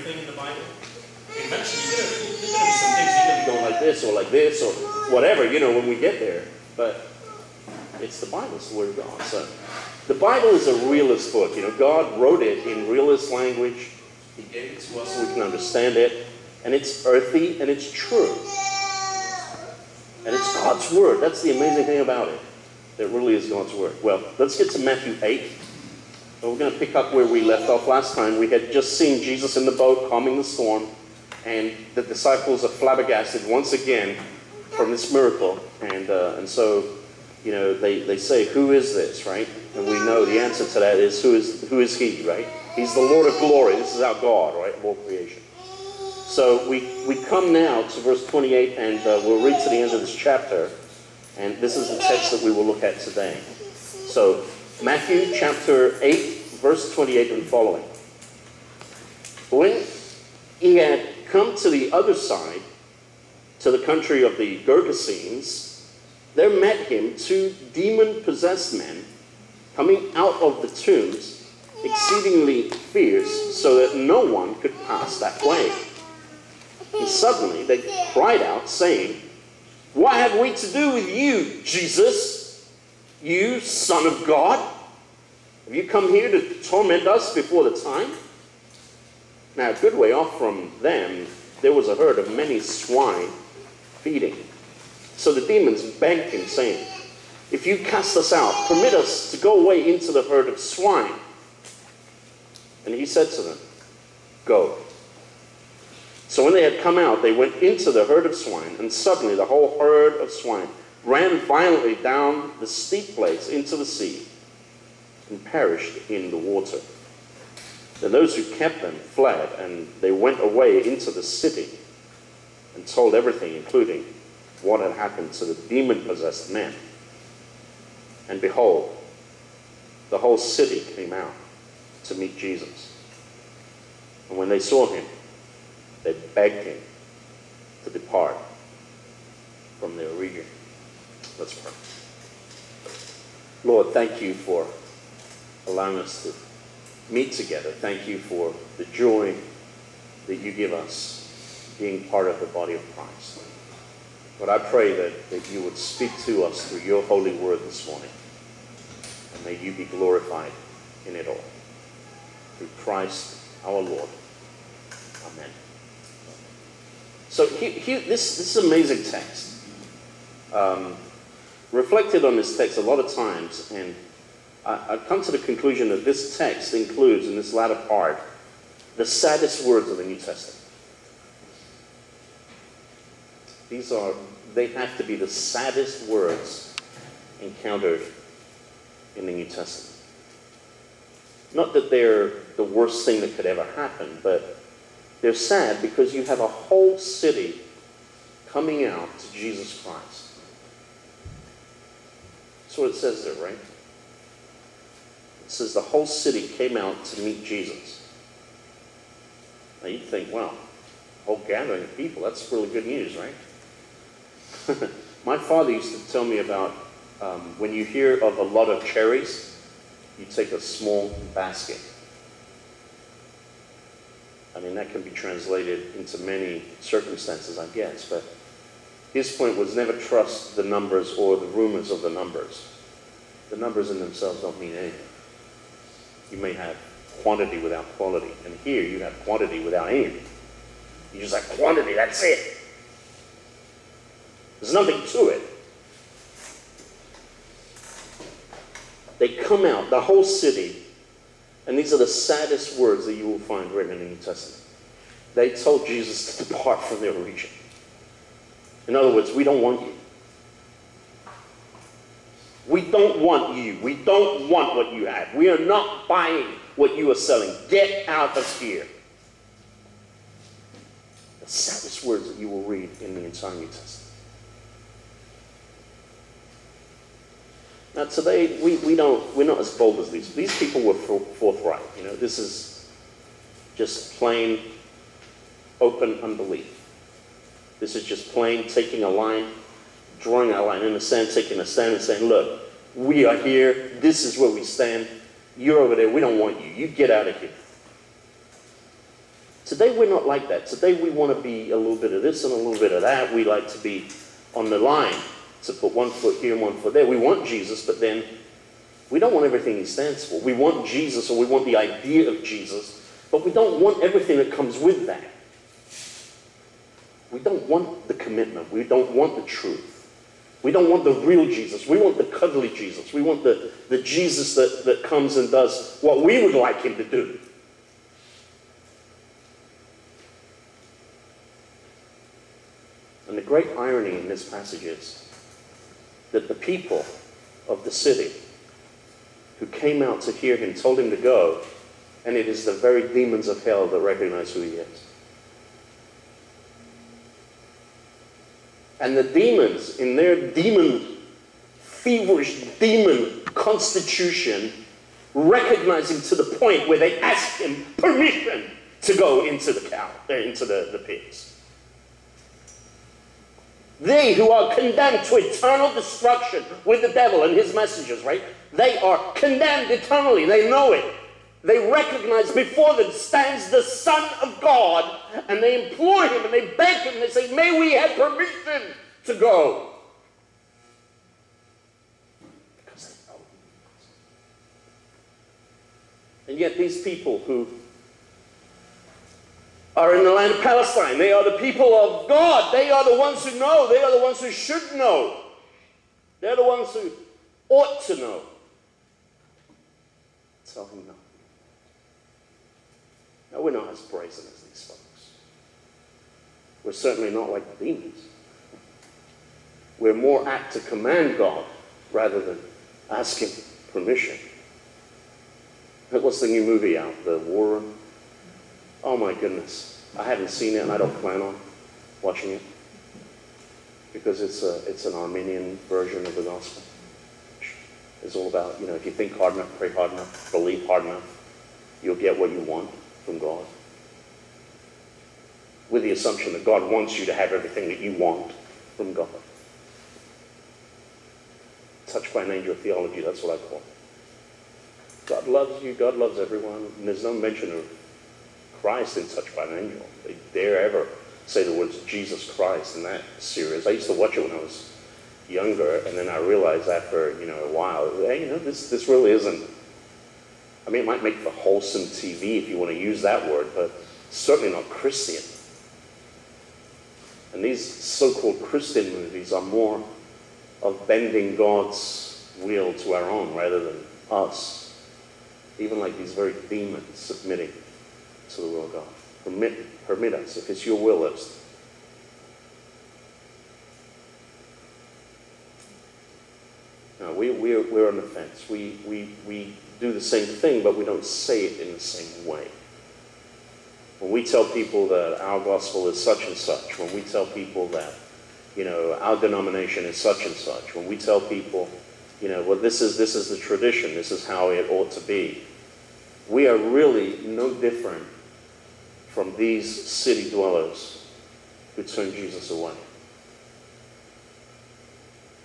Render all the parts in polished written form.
Thing in the Bible. Eventually, there's going to be some things you're going to be going like this or whatever, you know, when we get there. But it's the Bible, it's the Word of God. So the Bible is a realist book. You know, God wrote it in realist language. He gave it to us so we can understand it. And it's earthy and it's true. And it's God's Word. That's the amazing thing about it. It really is God's Word. Well, let's get to Matthew 8. We're going to pick up where we left off last time. We had just seen Jesus in the boat calming the storm, and the disciples are flabbergasted once again from this miracle. And so, you know, they say, who is this, right? And we know the answer to that is, who is he, right? He's the Lord of glory. This is our God, right, of all creation. So we come now to verse 28, and we'll read to the end of this chapter. And this is the text that we will look at today. So Matthew chapter 8, verse 28 and following. When he had come to the other side, to the country of the Gergesenes, there met him two demon-possessed men coming out of the tombs, exceedingly fierce, so that no one could pass that way. And suddenly they cried out, saying, "What have we to do with you, Jesus? You, Son of God, have you come here to torment us before the time?" Now, a good way off from them, there was a herd of many swine feeding. So the demons begged him, saying, "If you cast us out, permit us to go away into the herd of swine." And he said to them, "Go." So when they had come out, they went into the herd of swine, and suddenly the whole herd of swine ran violently down the steep place into the sea and perished in the water. Then those who kept them fled, and they went away into the city and told everything, including what had happened to the demon-possessed men. And behold, the whole city came out to meet Jesus. And when they saw him, they begged him to depart from their region. Let's pray. Lord, thank you for allowing us to meet together. Thank you for the joy that you give us being part of the body of Christ. But I pray that you would speak to us through your holy word this morning. And may you be glorified in it all. Through Christ our Lord. Amen. So this is an amazing text. Reflected on this text a lot of times, and I've come to the conclusion that this text includes, in this latter part, the saddest words of the New Testament. They have to be the saddest words encountered in the New Testament. Not that they're the worst thing that could ever happen, but they're sad because you have a whole city coming out to Jesus Christ. That's what it says there, right? It says the whole city came out to meet Jesus. Now you'd think, wow, whole gathering of people, that's really good news, right? My father used to tell me about when you hear of a lot of cherries, you take a small basket. I mean, that can be translated into many circumstances, I guess, but his point was never trust the numbers or the rumors of the numbers. The numbers in themselves don't mean anything. You may have quantity without quality. And here you have quantity without anything. You just have quantity, that's it. There's nothing to it. They come out, the whole city, and these are the saddest words that you will find written in the New Testament. They told Jesus to depart from their region. In other words, we don't want you. We don't want you. We don't want what you have. We are not buying what you are selling. Get out of here. The saddest words that you will read in the entire New Testament. Now today, we're not as bold as these. These people were forthright. You know, this is just plain, open unbelief. This is just plain taking a line, drawing a line in the sand, taking a stand and saying, look, we are here. This is where we stand. You're over there. We don't want you. You get out of here. Today we're not like that. Today we want to be a little bit of this and a little bit of that. We like to be on the line, to put one foot here and one foot there. We want Jesus, but then we don't want everything he stands for. We want Jesus, or we want the idea of Jesus, but we don't want everything that comes with that. We don't want the commitment. We don't want the truth. We don't want the real Jesus. We want the cuddly Jesus. We want the Jesus that comes and does what we would like him to do. And the great irony in this passage is that the people of the city who came out to hear him told him to go, and it is the very demons of hell that recognize who he is. And the demons, in their demon, feverish demon constitution, recognize him to the point where they ask him permission to go into the pits. They who are condemned to eternal destruction with the devil and his messengers, right? They are condemned eternally. They know it. They recognize before them stands the Son of God, and they implore him and they beg him. They say, may we have permission to go? Because they know. And yet these people who are in the land of Palestine, they are the people of God. They are the ones who know. They are the ones who should know. They're the ones who ought to know. Tell him no. Now, we're not as brazen as these folks. We're certainly not like the demons. We're more apt to command God rather than ask him permission. What's the new movie out? The War Room? Oh my goodness. I haven't seen it, and I don't plan on watching it, because it's an Armenian version of the gospel. It's all about, you know, if you think hard enough, pray hard enough, believe hard enough, you'll get what you want from God. With the assumption that God wants you to have everything that you want from God. Touched by an angel theology, that's what I call it. God loves you, God loves everyone, and there's no mention of Christ in Touched by an Angel. They dare ever say the words Jesus Christ in that series. I used to watch it when I was younger, and then I realized after, you know, a while, hey, you know, this really isn't. I mean, it might make for wholesome TV if you want to use that word, but certainly not Christian. And these so-called Christian movies are more of bending God's will to our own rather than us. Even like these very demons submitting to the will of God. Permit us, if it's your will, let's. No, we're on the fence. We do the same thing, but we don't say it in the same way. When we tell people that our gospel is such and such, when we tell people that, you know, our denomination is such and such, when we tell people, you know, well, this is the tradition, this is how it ought to be, we are really no different from these city dwellers who turn Jesus away.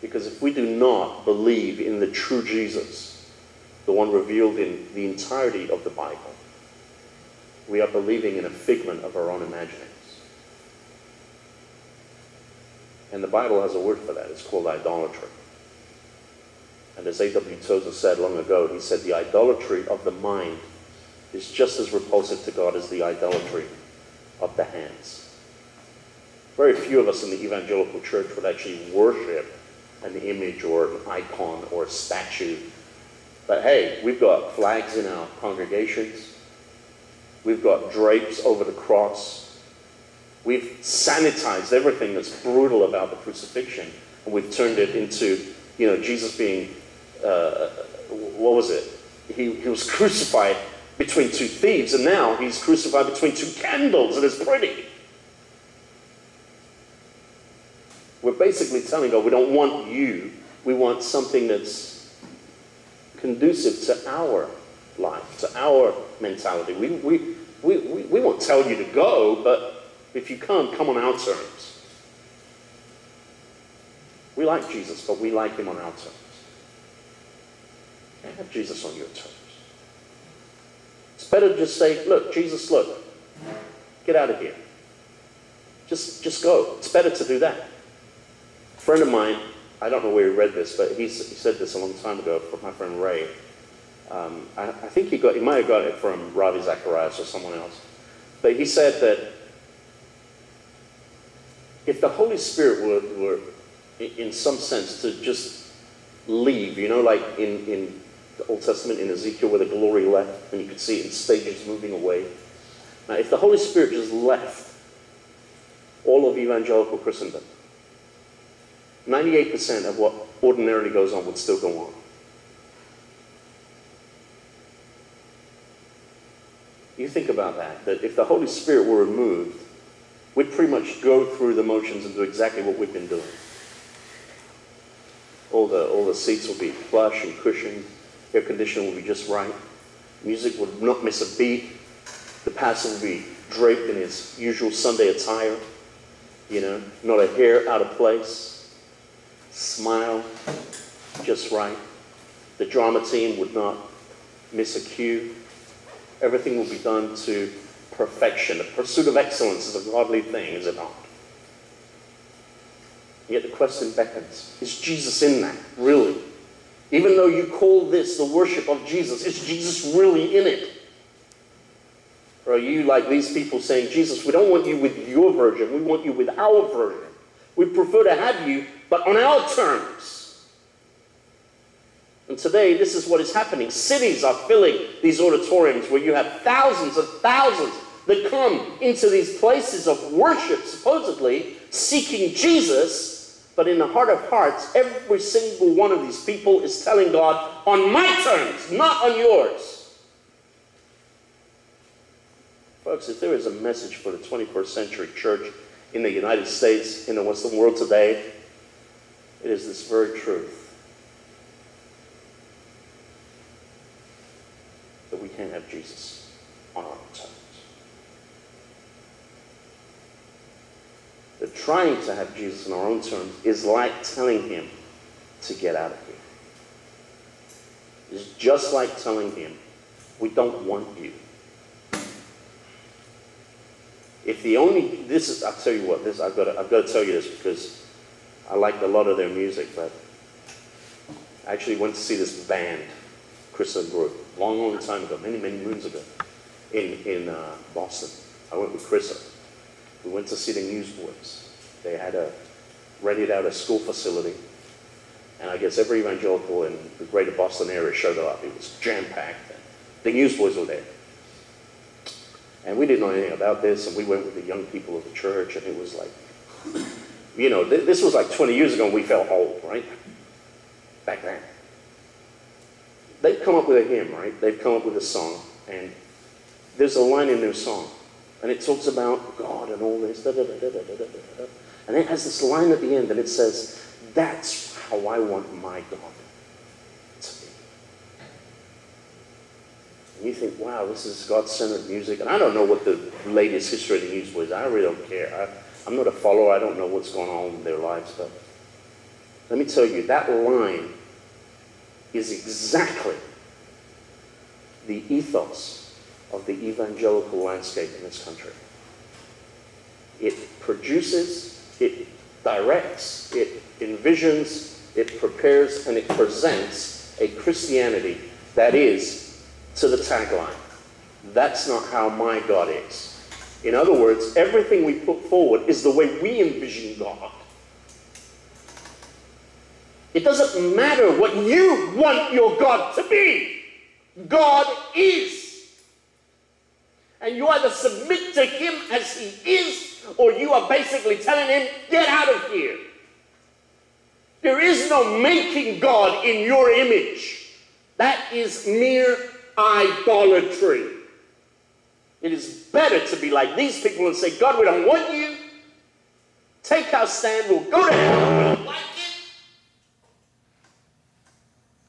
Because if we do not believe in the true Jesus, the one revealed in the entirety of the Bible, we are believing in a figment of our own imaginings. And the Bible has a word for that. It's called idolatry. And as A.W. Tozer said long ago, he said, the idolatry of the mind is just as repulsive to God as the idolatry of the hands. Very few of us in the evangelical church would actually worship an image or an icon or a statue. But hey, we've got flags in our congregations. We've got drapes over the cross. We've sanitized everything that's brutal about the crucifixion, and we've turned it into, you know, Jesus being, what was it? He was crucified between two thieves, and now he's crucified between two candles, and it's pretty. We're basically telling God, we don't want you. We want something that's conducive to our life, to our mentality. We won't tell you to go, but if you come, come on our terms. We like Jesus, but we like him on our terms. Can't have Jesus on your terms. It's better to just say, look, Jesus, look, Get out of here. Just go. It's better to do that. A friend of mine, I don't know where he read this, but he said this a long time ago from my friend Ray. I think he might have got it from Ravi Zacharias or someone else. But he said that if the Holy Spirit were in some sense to just leave, you know, like in the Old Testament in Ezekiel where the glory left and you could see it in stages moving away. Now, if the Holy Spirit just left all of evangelical Christendom, 98% of what ordinarily goes on would still go on. You think about that, that if the Holy Spirit were removed, we'd pretty much go through the motions and do exactly what we've been doing. All the seats will be plush and cushioned, air conditioning will be just right, music would not miss a beat, the pastor will be draped in his usual Sunday attire, you know, not a hair out of place, smile just right, the drama team would not miss a cue, everything will be done to perfection. The pursuit of excellence is a godly thing, is it not? Yet the question beckons, is Jesus in that, really? Even though you call this the worship of Jesus, is Jesus really in it? Or are you like these people saying, Jesus, we don't want you with your version, we want you with our version. We prefer to have you, but on our terms. And today, this is what is happening. Cities are filling these auditoriums where you have thousands and thousands that come into these places of worship, supposedly, seeking Jesus. But in the heart of hearts, every single one of these people is telling God, on my terms, not on yours. Folks, if there is a message for the 21st century church in the United States, in the Western world today, it is this very truth. That we can't have Jesus on our terms. That trying to have Jesus on our own terms is like telling him to get out of here. It's just like telling him, we don't want you. If the only, this is, I'll tell you what, this, I've got to tell you this because I liked a lot of their music, but I actually went to see this band, Christian group, long time ago, many moons ago, in Boston. I went with Christian. We went to see the Newsboys. They had rented out a school facility, and I guess every evangelical in the greater Boston area showed up. It was jam-packed. The Newsboys were there. And we didn't know anything about this, and we went with the young people of the church, and it was like, you know, this was like 20 years ago, and we felt old, right? Back then. They've come up with a hymn, right? They've come up with a song, and there's a line in their song. And it talks about God and all this, da-da-da-da-da-da-da-da. And it has this line at the end, and it says, that's how I want my God to be. And you think, wow, this is God-centered music. And I don't know what the latest history of the Newsboys is. I really don't care. I'm not a follower. I don't know what's going on in their lives. But let me tell you, that line is exactly the ethos of the evangelical landscape in this country. It produces, it directs, it envisions, it prepares, and it presents a Christianity that is to the tagline, that's not how my God is. In other words, everything we put forward is the way we envision God. It doesn't matter what you want your God to be. God is. And you either submit to him as he is, or you are basically telling him, get out of here. There is no making God in your image. That is mere idolatry. It is better to be like these people and say, God, we don't want you. Take our stand, we'll go to hell, we don't like it.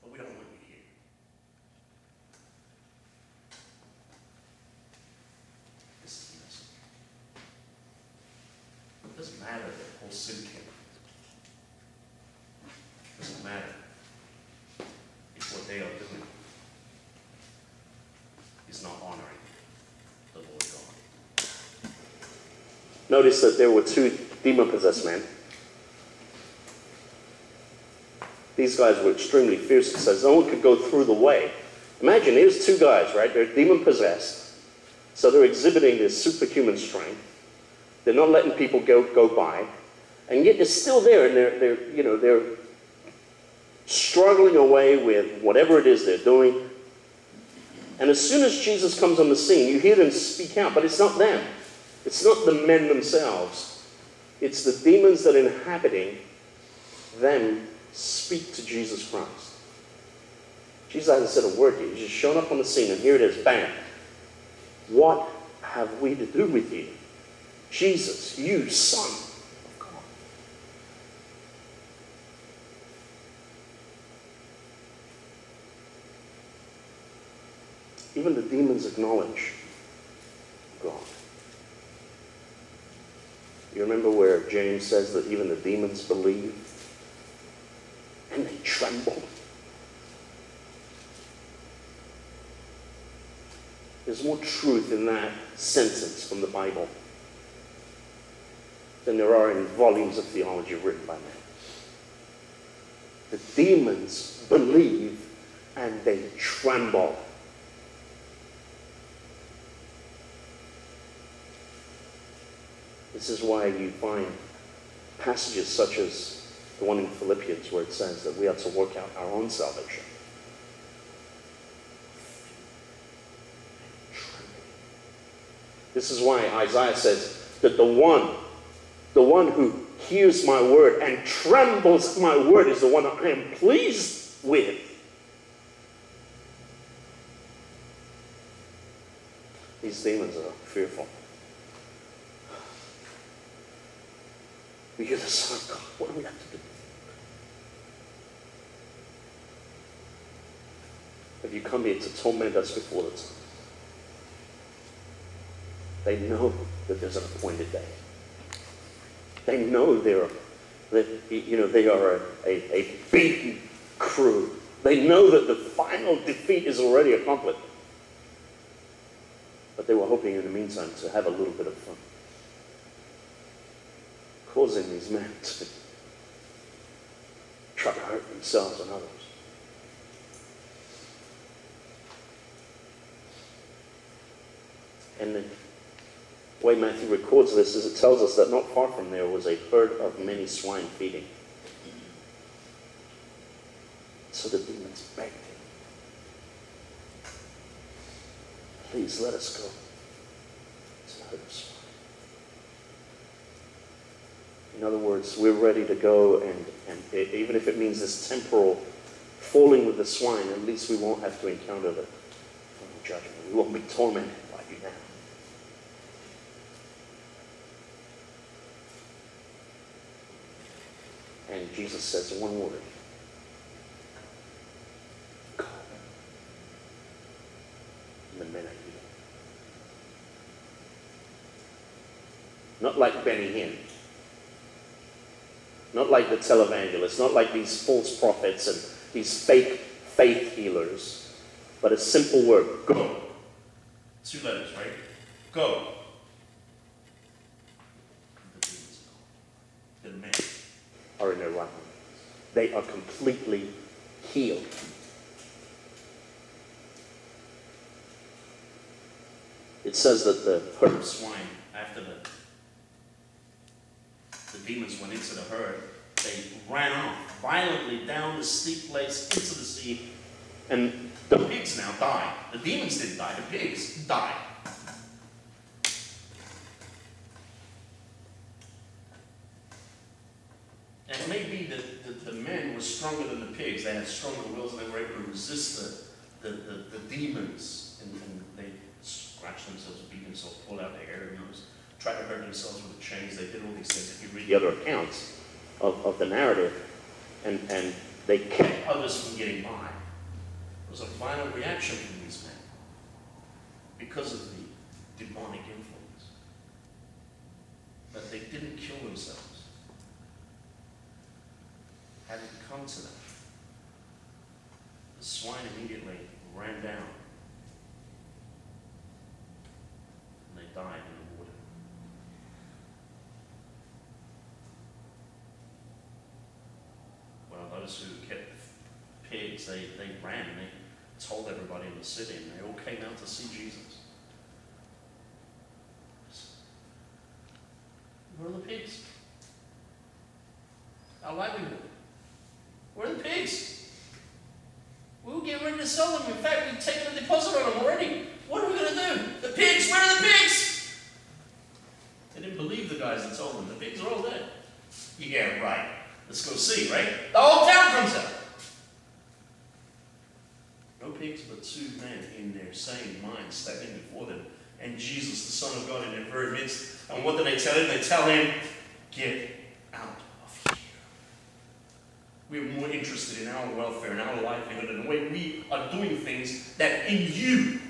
But we don't want you here. Suit him. It doesn't matter if what they are doing is not honoring the Lord God. Notice that there were two demon-possessed men. These guys were extremely fierce. It says no one could go through the way. Imagine, here's two guys, right? They're demon-possessed. So they're exhibiting this superhuman strength. They're not letting people go by. And yet they're still there, and they're struggling away with whatever it is they're doing. And as soon as Jesus comes on the scene, you hear them speak out, but it's not them. It's not the men themselves. It's the demons that are inhabiting them speak to Jesus Christ. Jesus hasn't said a word yet. He's just shown up on the scene, and here it is, bam. What have we to do with you? Jesus, you Son of God. Even the demons acknowledge God. You remember where James says that even the demons believe and they tremble? There's more truth in that sentence from the Bible than there are in volumes of theology written by men. The demons believe and they tremble. This is why you find passages such as the one in Philippians where it says that we are to work out our own salvation. This is why Isaiah says that the one who hears my word and trembles at my word is the one that I am pleased with. These demons are fearful. You're the Son of God. What do we have to do? Have you come here to torment us before the time? They know that there's an appointed day. They know they are a beaten crew. They know that the final defeat is already accomplished. But they were hoping in the meantime to have a little bit of fun. Causing these men to try to hurt themselves and others. And the way Matthew records this is it tells us that not far from there was a herd of many swine feeding. So the demons begged him, please let us go to the herd of swine. In other words, we're ready to go, and even if it means this temporal falling with the swine, at least we won't have to encounter the final judgment. We won't be tormented by you now. And Jesus says one word. Go. And the men are healed. Not like Benny Hinn. Not like the televangelists, not like these false prophets and these fake faith healers, but a simple word, go. Two letters, right? Go. The men are in their right mind. They are completely healed. It says that the herd of swine, after the demons went into the herd, they ran off violently down the steep place into the sea, and the pigs now died. The demons didn't die, the pigs died. And it may be that the men were stronger than the pigs. They had stronger wills, and they were able to resist the demons, and they scratched themselves, beat themselves, pulled out their hair, tried to hurt themselves with the chains. They did all these things. If you read the other accounts of the narrative, and they kept others from getting by. It was a final reaction from these men because of the demonic influence. But they didn't kill themselves. Hadn't come to them. The swine immediately ran down, and they died. those who kept pigs, they ran, they told everybody in the city, and they all came out to see Jesus. Where are the pigs? Our livelihood. Where are the pigs? We'll get ready to sell them. In fact, we've taken a deposit on them already. What are we going to do? The pigs, where are the pigs? They didn't believe the guys that told them. The pigs are all there. Yeah, right. Let's go see, right? The whole town comes out. No pigs, but two men in their sane mind stepped in before them, and Jesus, the Son of God, in their very midst. And what do they tell him? They tell him, get out of here. We're more interested in our welfare and our livelihood and the way we are doing things than in you.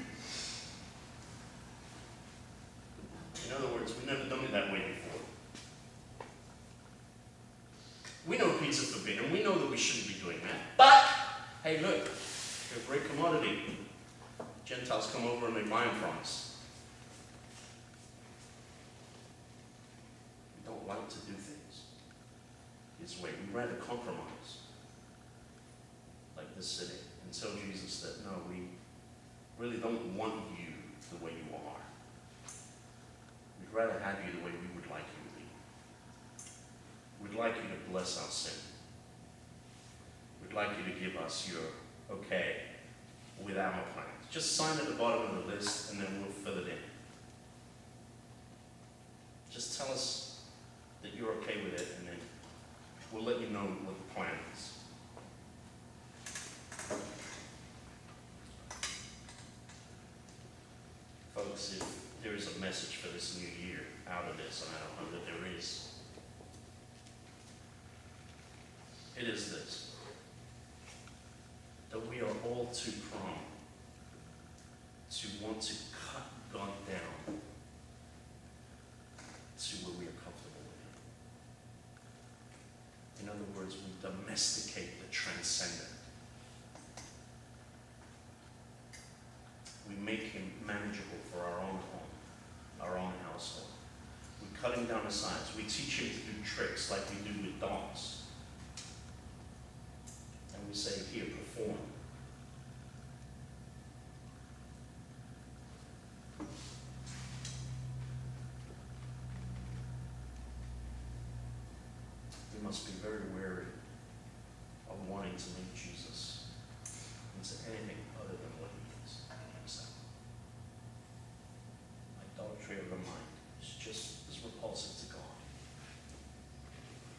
In other words, we've never done it that way before. We know pizza forbidden, we know that we shouldn't be doing that. But, hey look, they're a great commodity. Gentiles come over and they buy them from us. We don't like to do things this way. We'd rather compromise, like this city, and tell Jesus that, no, we really don't want you the way you are. We'd rather have you the way we would like you to be. We'd like you to bless our sin. We'd like you to give us your okay with our plans. Just sign at the bottom of the list and then we'll fill it in. Just tell us that you're okay with it and then we'll let you know what the plan is. Folks, if there is a message for this new year out of this, and I don't know that there is, it is this: that we are all too prone to want to cut God down to where we are comfortable with Him. In other words, we domesticate the transcendent. We make Him manageable for our own home, our own household. We cut Him down to size. We teach Him to do tricks like we do with dogs. And we say, here, perform. We must be very wary of wanting to make Jesus into anything other than what He is Himself. Idolatry of the mind is just as repulsive to God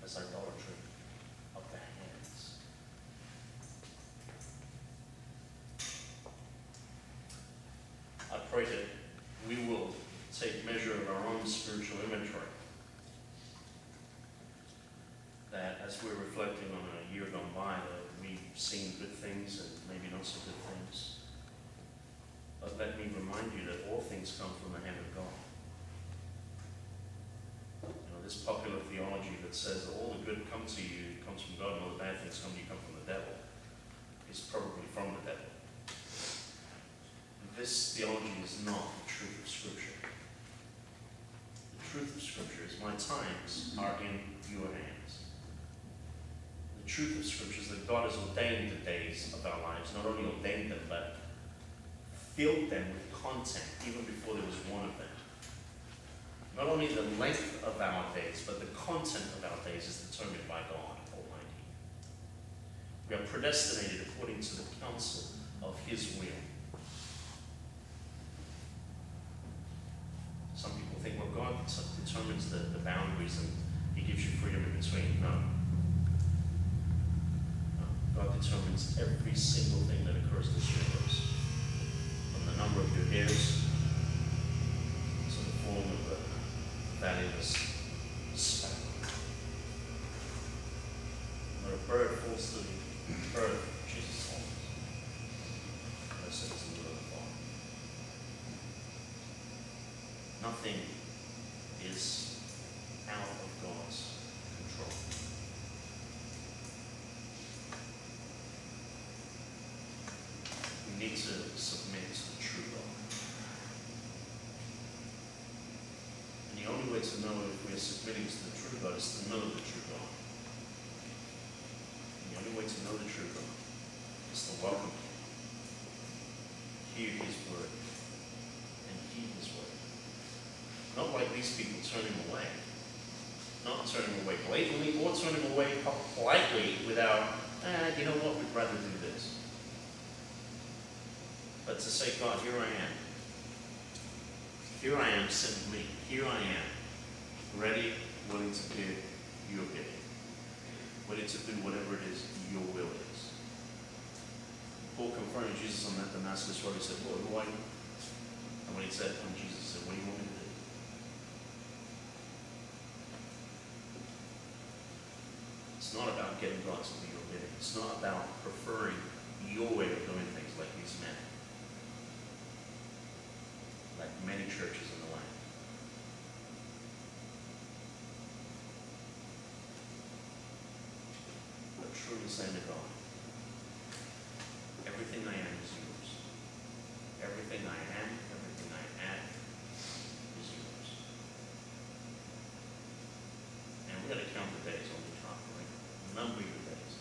as idolatry of the hands. I pray that we will take measure of our own spiritual inventory, that as we're reflecting on a year gone by, that we've seen good things and maybe not so good things. But let me remind you that all things come from the hand of God. You know, this popular theology that says that all the good comes to you, comes from God, and all the bad things come to you, come from the devil, is probably from the devil. This theology is not the truth of Scripture. The truth of Scripture is, my times are in your hands. The truth of Scripture is that God has ordained the days of our lives, not only ordained them, but filled them with content even before there was one of them. Not only the length of our days, but the content of our days is determined by God Almighty. We are predestinated according to the counsel of His will. Some people think, well, God determines the boundaries and He gives you freedom in between. God determines every single thing that occurs in this universe, from the number of your hairs to the form of the value of a sparrow. When a bird falls to the earth, Jesus falls. That's it, it's the will of God. Nothing is out of God's control. We need to submit to the true God. And the only way to know if we are submitting to the true God is to know the true God. And The only way to know the truth is to welcome Him, hear His word, and heed His word. Not like these people turn Him away. Not turn Him away blatantly, or turn Him away politely without, you know what, we'd rather do this. But to say, God, here I am. Here I am, send me. Here I am, ready, willing to do your bidding. Willing to do whatever it is your will is. Paul confronted Jesus on that Damascus road. He said, Lord, who are you? And when he said, I'm Jesus, he said, what do you want me to do? It's not about getting God to do your bidding. It's not about preferring your way of doing things like these men. Like many churches in the land. But truly saying to God, everything I am is yours. Everything I am is yours. And we're going to count the days on the top, right? Number your days.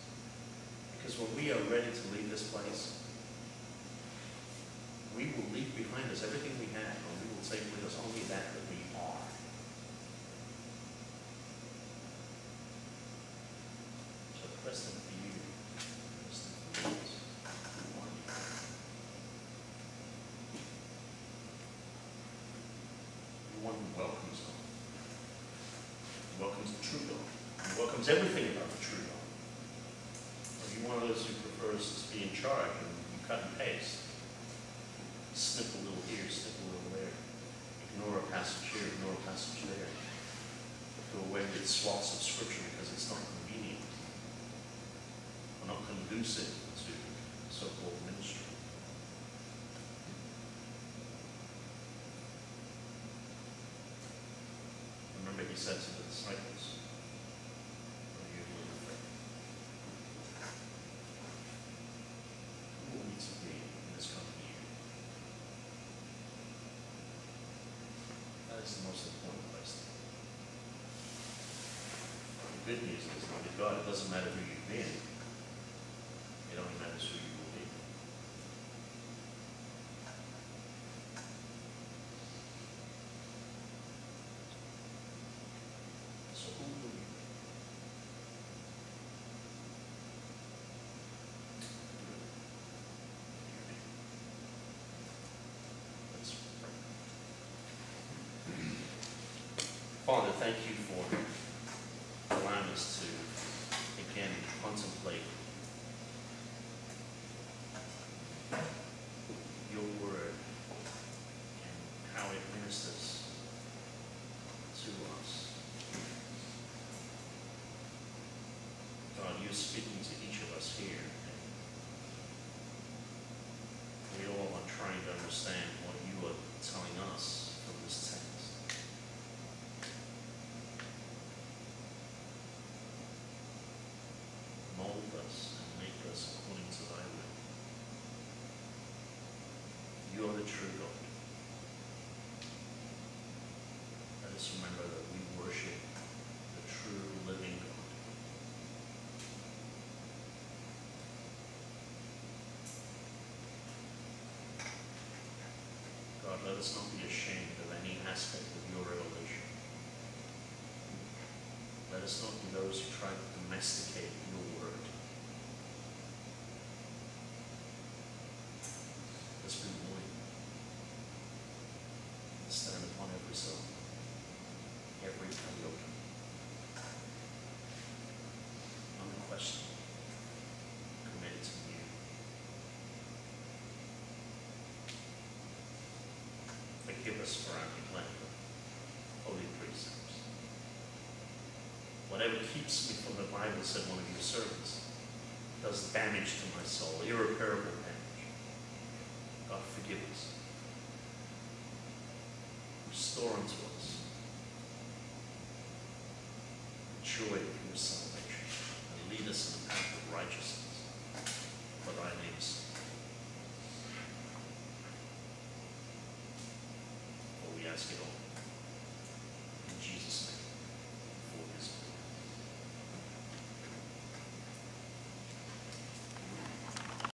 Because when we are ready to leave this place, we will leave behind us everything we have, and we will take with us only that we are. So the question for you is to do this. The one who welcomes God, welcomes the true God, welcomes everything about the true God. Are you one of those who prefers to be in charge and you cut and paste? Snip a little here, snip a little there. Ignore a passage here, ignore a passage there. Go away with swaths of scripture because it's not convenient or not conducive to so-called ministry. Remember, he said to the disciples, are you a little afraid? Who will need to be in this company? That's the most important place. The good news is that with God, it doesn't matter who you've been. It only matters who you will be. So who will you be? Father, thank you for allowing us to again contemplate your word and how it ministers to us. God, you're speaking to each of us here, and we all are trying to understand what you are telling us from this text. You are the true God. Let us remember that we worship the true living God. God, let us not be ashamed of any aspect of your revelation. Let us not be those who try to domesticate your word. Let's be willing to stand upon every soul, every iota, unquestioned, committed to you. Forgive us for our neglect of holy precepts. Whatever keeps me from the Bible, said one of your servants, does damage to my soul, irreparable damage. God, forgive us. Restore unto us the joy of your salvation, and lead us in the path of righteousness for thy name's sake. For we ask it all.